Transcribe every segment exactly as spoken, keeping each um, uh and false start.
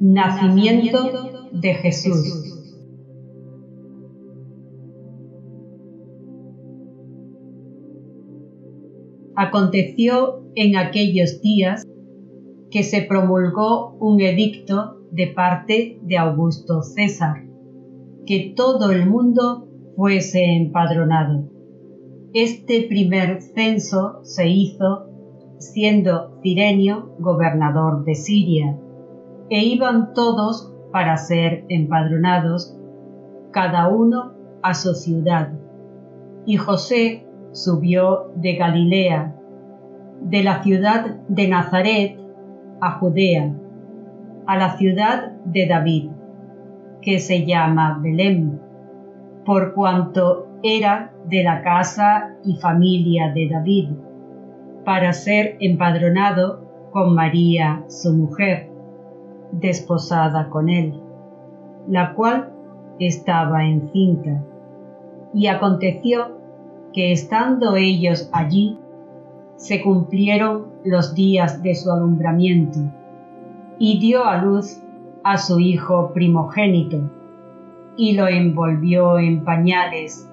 Nacimiento de Jesús. Aconteció en aquellos días que se promulgó un edicto de parte de Augusto César, que todo el mundo fuese empadronado. Este primer censo se hizo siendo Cirenio gobernador de Siria, e iban todos para ser empadronados, cada uno a su ciudad. Y José subió de Galilea, de la ciudad de Nazaret a Judea, a la ciudad de David, que se llama Belén, por cuanto era de la casa y familia de David, para ser empadronado con María su mujer, desposada con él, la cual estaba encinta. Y aconteció que estando ellos allí, se cumplieron los días de su alumbramiento, y dio a luz a su hijo primogénito, y lo envolvió en pañales,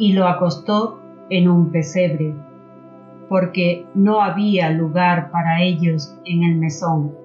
y lo acostó en un pesebre, porque no había lugar para ellos en el mesón.